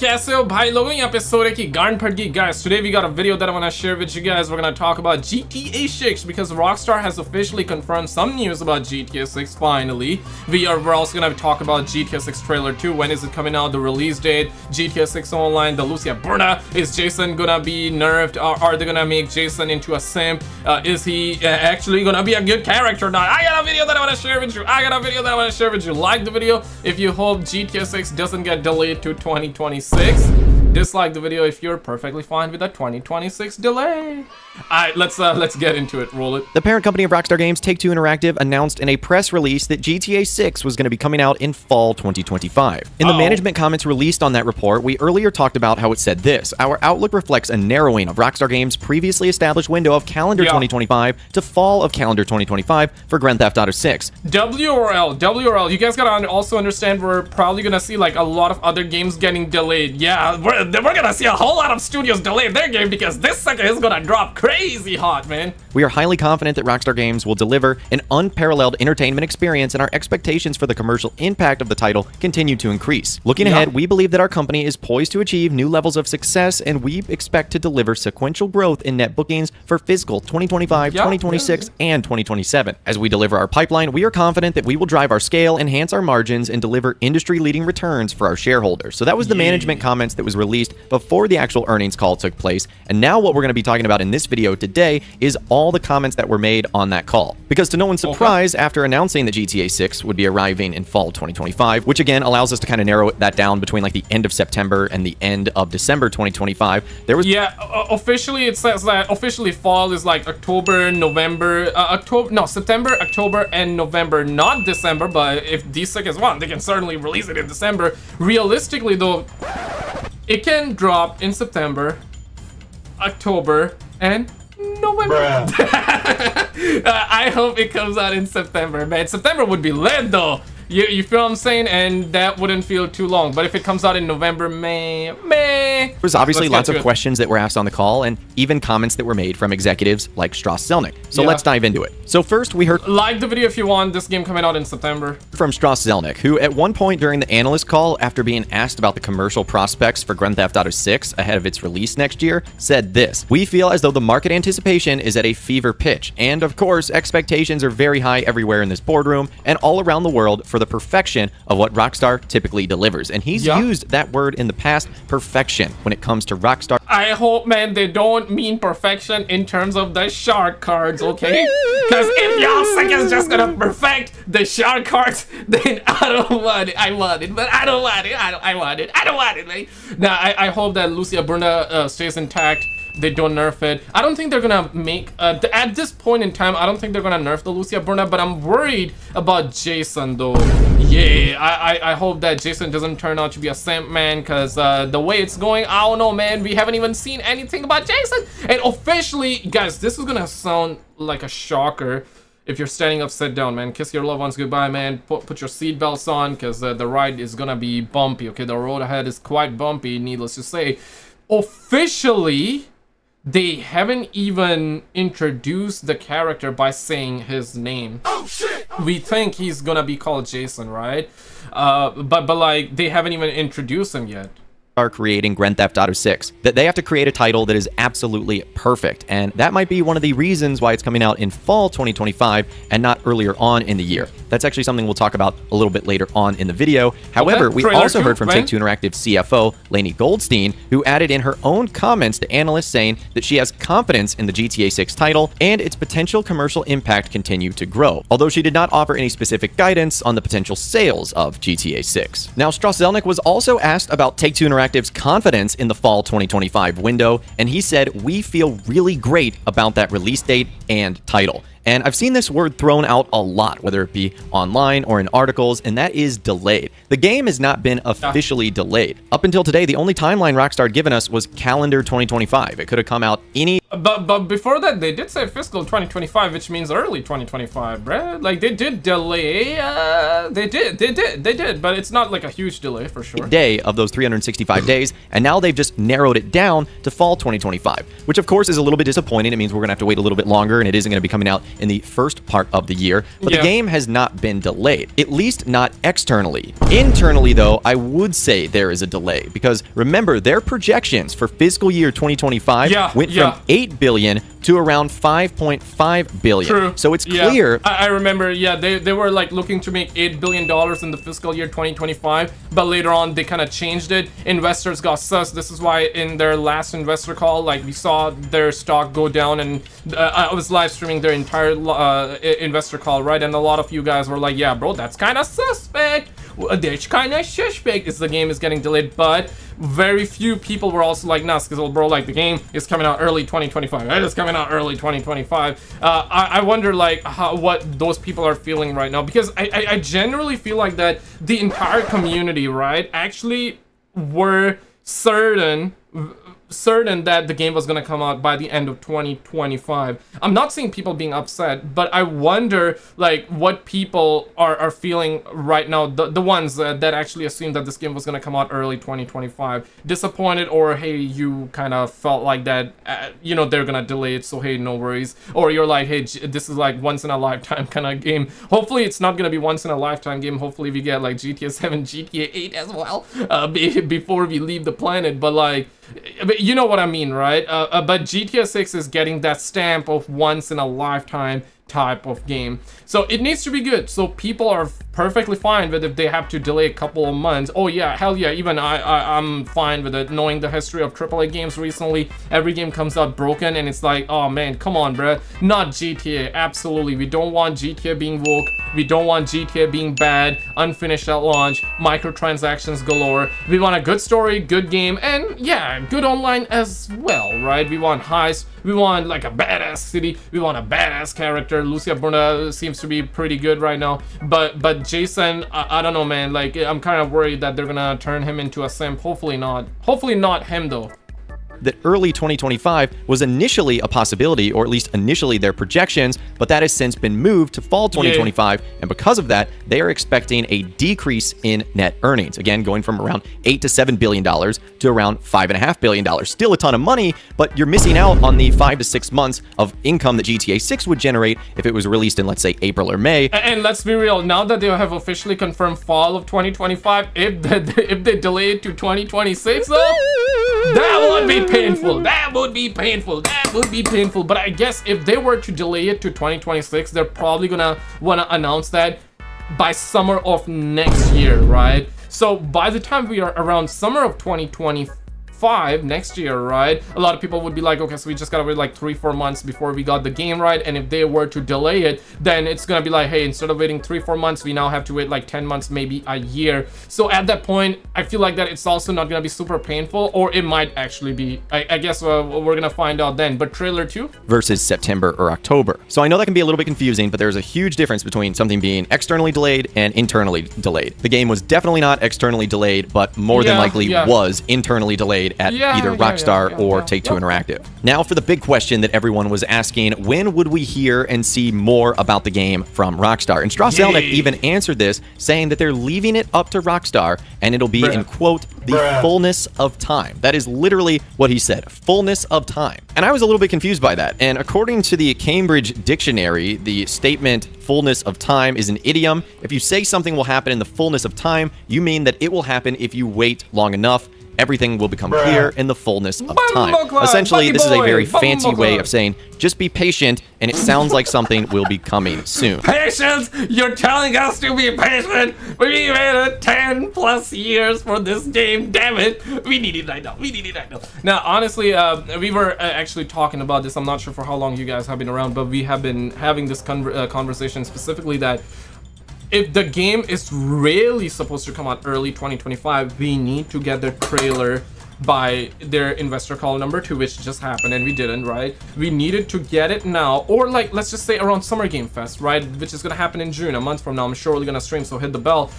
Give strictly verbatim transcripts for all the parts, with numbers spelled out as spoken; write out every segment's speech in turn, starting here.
कैसे हो भाई लोगों, यहाँ पे सोरे की गांड फट गई। Guys, today we got a video that I want to share with you guys. We're going to talk about G T A six because Rockstar has officially confirmed some news about G T A six finally. We are we're also going to talk about G T A six trailer too. When is it coming out? The release date, G T A six online, the Lucia Burna. Is Jason going to be nerfed? Or are they going to make Jason into a simp? Uh, is he uh, actually going to be a good character or not? I got a video that I want to share with you. I got a video that I want to share with you. Like the video if you hope G T A six doesn't get delayed to twenty twenty-six. Dislike the video if you're perfectly fine with a twenty twenty-six delay. Alright, let's uh, let's get into it. Roll it. The parent company of Rockstar Games, Take-Two Interactive, announced in a press release that G T A six was going to be coming out in fall twenty twenty-five. In the oh. management comments released on that report, we earlier talked about how it said this: our outlook reflects a narrowing of Rockstar Games' previously established window of calendar yeah. twenty twenty-five to fall of calendar twenty twenty-five for Grand Theft Auto six. W or L, W or L. You guys gotta also understand we're probably gonna see like a lot of other games getting delayed. Yeah, we're we're gonna see a whole lot of studios delay their game because this sucker is gonna drop crazy hot, man. We are highly confident that Rockstar Games will deliver an unparalleled entertainment experience, and our expectations for the commercial impact of the title continue to increase. Looking ahead, we believe that our company is poised to achieve new levels of success, and we expect to deliver sequential growth in net bookings for fiscal twenty twenty-five, yeah, twenty twenty-six, yeah. and twenty twenty-seven. As we deliver our pipeline, we are confident that we will drive our scale, enhance our margins, and deliver industry-leading returns for our shareholders. So that was the yeah. management comments that was released before the actual earnings call took place, and now what we're going to be talking about in this video today is all the comments that were made on that call. Because to no one's surprise, okay. after announcing that G T A six would be arriving in fall twenty twenty-five, which again allows us to kind of narrow that down between like the end of September and the end of December twenty twenty-five, there was yeah uh, officially it says that officially fall is like October, November, uh, October, no, September, October, and November, not December. But if these seconds want, they can certainly release it in December. Realistically though, it can drop in September, October, and November. uh, I hope it comes out in September, man. September would be lit though. You, you feel what I'm saying? And that wouldn't feel too long. But if it comes out in November, meh, meh. There was obviously lots of questions that were asked on the call, and even comments that were made from executives like Strauss Zelnick. So yeah. let's dive into it. So first we heard... Like the video if you want, this game coming out in September. From Strauss Zelnick, who at one point during the analyst call, after being asked about the commercial prospects for Grand Theft Auto six ahead of its release next year, said this: "We feel as though the market anticipation is at a fever pitch. And of course, expectations are very high everywhere in this boardroom and all around the world for the perfection of what Rockstar typically delivers." And he's yeah. used that word in the past, perfection, when it comes to Rockstar. I hope, man, they don't mean perfection in terms of the shark cards, okay? Because if y'all suckers just gonna perfect the shark cards, then I don't want it. I want it, but I don't want it. I don't, I want it. I don't want it, man. Now, I, I hope that Lucia Burna uh, stays intact. They don't nerf it. I don't think they're gonna make uh, th at this point in time. I don't think they're gonna nerf the Lucia Burna, but I'm worried about Jason though. Yeah, I I, I hope that Jason doesn't turn out to be a simp, man, because uh, the way it's going, I don't know, man. We haven't even seen anything about Jason. And officially, guys, this is gonna sound like a shocker. If you're standing up, sit down, man. Kiss your loved ones goodbye, man. Put, put your seatbelts on, because uh, the ride is gonna be bumpy. Okay, the road ahead is quite bumpy, needless to say. Officially, they haven't even introduced the character by saying his name. Oh, shit. Oh, we think he's gonna be called Jason, right? Uh, but, but like, they haven't even introduced him yet. Are creating Grand Theft Auto six, that they have to create a title that is absolutely perfect, and that might be one of the reasons why it's coming out in fall twenty twenty-five and not earlier on in the year. That's actually something we'll talk about a little bit later on in the video. However, okay, we also two, heard from right? Take-Two Interactive C F O Lainie Goldstein, who added in her own comments to analysts saying that she has confidence in the G T A six title and its potential commercial impact continue to grow, although she did not offer any specific guidance on the potential sales of G T A six. Now, Strauss Zelnick was also asked about Take-Two Interactive confidence in the fall twenty twenty-five window, and he said, "We feel really great about that release date and title." And I've seen this word thrown out a lot, whether it be online or in articles, and that is delayed. The game has not been officially delayed. Up until today, the only timeline Rockstar had given us was calendar twenty twenty-five. It could have come out any... But, but before that, they did say fiscal twenty twenty-five, which means early twenty twenty-five, bruh. Like, they did delay. Uh, they did, they did, they did. But it's not like a huge delay, for sure. Day of those three hundred sixty-five days, and now they've just narrowed it down to fall twenty twenty-five, which, of course, is a little bit disappointing. It means we're going to have to wait a little bit longer, and it isn't going to be coming out in the first part of the year, but yeah. the game has not been delayed, at least not externally. Internally, though, I would say there is a delay, because remember, their projections for fiscal year twenty twenty-five yeah, went yeah. from eight billion to around five point five billion. True. So it's yeah. clear. I, I remember, yeah, they, they were like looking to make eight billion dollars in the fiscal year twenty twenty-five, but later on they kind of changed it. Investors got sus. This is why in their last investor call, like we saw their stock go down, and uh, I was live streaming their entire uh, investor call, right? And a lot of you guys were like, yeah, bro, that's kind of suspect. That's kind of suspect. It's the game is getting delayed, but very few people were also like, nah, Skizzle, bro, like the game is coming out early twenty twenty-five. It is coming out early twenty twenty-five. Uh, I, I wonder like how, what those people are feeling right now, because I, I, I generally feel like that the entire community, right, actually were certain certain that the game was going to come out by the end of twenty twenty-five. I'm not seeing people being upset, but I wonder like what people are, are feeling right now, the, the ones that, that actually assumed that this game was going to come out early twenty twenty-five. Disappointed, or hey, you kind of felt like that, uh, you know, they're going to delay it, so hey, no worries. Or you're like, hey, this is like once in a lifetime kind of game. Hopefully it's not going to be once in a lifetime game. Hopefully we get like G T A seven, G T A eight as well uh, before we leave the planet, but like, but you know what I mean, right? Uh, uh, but G T A six is getting that stamp of once in a lifetime type of game, so it needs to be good. So people are perfectly fine with if they have to delay a couple of months. Oh yeah, hell yeah, even I, I I'm fine with it, knowing the history of triple A games recently. Every game comes out broken and it's like, oh man, come on, bruh. Not G T A. Absolutely, we don't want G T A being woke, we don't want G T A being bad, unfinished at launch, microtransactions galore. We want a good story, good game, and yeah, good online as well, right? We want heists, we want like a badass city, we want a badass character. Lucia Burna seems to be pretty good right now, but but Jason, I, I don't know, man. Like, I'm kind of worried that they're gonna turn him into a simp. Hopefully not. Hopefully not him though. That early twenty twenty-five was initially a possibility, or at least initially their projections, but that has since been moved to fall twenty twenty-five, yeah. and because of that, they are expecting a decrease in net earnings. Again, going from around eight to seven billion dollars to around five and a half billion dollars. Still a ton of money, but you're missing out on the five to six months of income that G T A six would generate if it was released in, let's say, April or May. And let's be real, now that they have officially confirmed fall of twenty twenty-five, if they, if they delay it to twenty twenty-six, though, that would be painful. That would be painful. That would be painful. But I guess if they were to delay it to twenty twenty-six, they're probably gonna wanna announce that by summer of next year, right? So by the time we are around summer of twenty twenty-five next year, right, a lot of people would be like, okay, so we just gotta wait like three four months before we got the game, right? And if they were to delay it, then it's gonna be like, hey, instead of waiting three four months, we now have to wait like ten months, maybe a year. So at that point, I feel like that it's also not gonna be super painful, or it might actually be. I, I guess uh, we're gonna find out then. But trailer two versus September or October. So I know that can be a little bit confusing, but there's a huge difference between something being externally delayed and internally delayed. The game was definitely not externally delayed, but more yeah, than likely yeah. was internally delayed at yeah, either Rockstar yeah, yeah, yeah, or yeah, Take-Two yeah. Interactive. Now for the big question that everyone was asking, when would we hear and see more about the game from Rockstar? And Strauss Zelnick even answered this, saying that they're leaving it up to Rockstar, and it'll be, Bruh. in quote, the Bruh. fullness of time. That is literally what he said, fullness of time. And I was a little bit confused by that. And according to the Cambridge Dictionary, the statement fullness of time is an idiom. If you say something will happen in the fullness of time, you mean that it will happen if you wait long enough. Everything will become Bruh. clear in the fullness of time. Bumble Essentially, this boy, is a very fancy way club. of saying, just be patient, and it sounds like something will be coming soon. Patience! You're telling us to be patient! We waited ten plus years for this game, damn it! We need it right now, we need it right now. Now, honestly, uh, we were uh, actually talking about this. I'm not sure for how long you guys have been around, but we have been having this con uh, conversation specifically that if the game is really supposed to come out early twenty twenty-five, we need to get the trailer by their investor call number two, which just happened, and we didn't, right? We needed to get it now, or like, let's just say around Summer Game Fest, right, which is gonna happen in June, a month from now. I'm surely gonna stream, so hit the bell.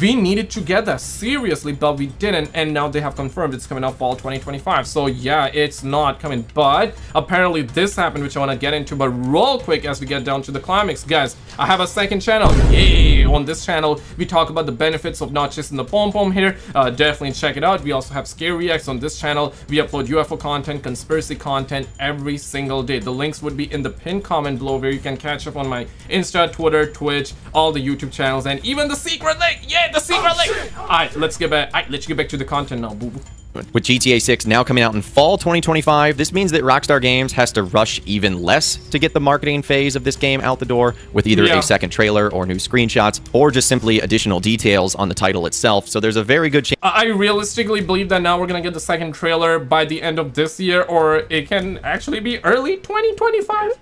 We needed to get that seriously, but we didn't, and now they have confirmed it's coming out fall twenty twenty-five. So yeah, it's not coming, but apparently this happened, which I want to get into, but real quick as we get down to the climax, guys, I have a second channel. Yay! you on this channel. We talk about the benefits of not just in the pom pom here. Uh, definitely check it out. We also have Scare Reacts on this channel. We upload U F O content, conspiracy content every single day. The links would be in the pinned comment below, where you can catch up on my Insta, Twitter, Twitch, all the YouTube channels, and even the secret link. Yeah, the secret oh, link. Oh, all right, let's get back. All right, let's get back to the content now, boo boo. With G T A six now coming out in fall twenty twenty-five, this means that Rockstar Games has to rush even less to get the marketing phase of this game out the door with either yeah. a second trailer or new screenshots or just simply additional details on the title itself. So there's a very good chance. I realistically believe that now we're going to get the second trailer by the end of this year, or it can actually be early twenty twenty-five.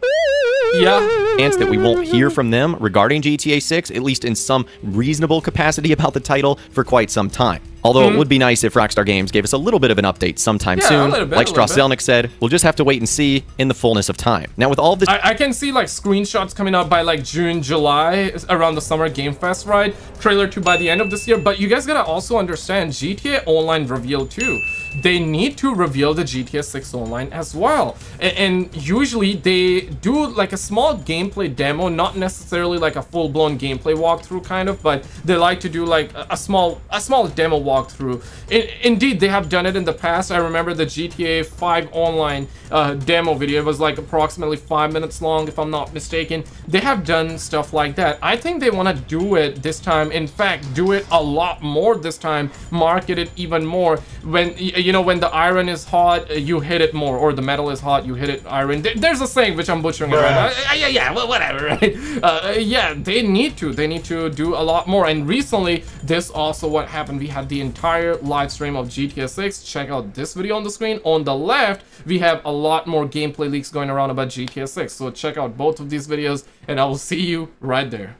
Yeah. Chance that we won't hear from them regarding G T A six, at least in some reasonable capacity about the title, for quite some time. Although mm-hmm. it would be nice if Rockstar Games gave us a little bit of an update sometime yeah, soon. Bit, like Strauss Zelnick said, we'll just have to wait and see in the fullness of time. Now, with all this, I, I can see like screenshots coming out by like June, July, around the Summer Game Fest, right? Trailer two by the end of this year. But you guys gotta also understand G T A Online reveal too. They need to reveal the G T A six Online as well. And, and usually they do like a small gameplay demo, not necessarily like a full-blown gameplay walkthrough kind of, but they like to do like a, a small, a small demo walkthrough. It, indeed, they have done it in the past. I remember the G T A five Online uh, demo video. It was like approximately five minutes long, if I'm not mistaken. They have done stuff like that. I think they want to do it this time. In fact, do it a lot more this time. Market it even more. When you know, when the iron is hot, you hit it more, or the metal is hot, you hit it iron. There's a saying which I'm butchering right now. Uh, yeah, yeah, well, whatever, right? Uh, yeah, they need to. They need to do a lot more. And recently, this also what happened. We had the entire live stream of G T A six. Check out this video on the screen. On the left, we have a lot more gameplay leaks going around about G T A six. So check out both of these videos, and I will see you right there.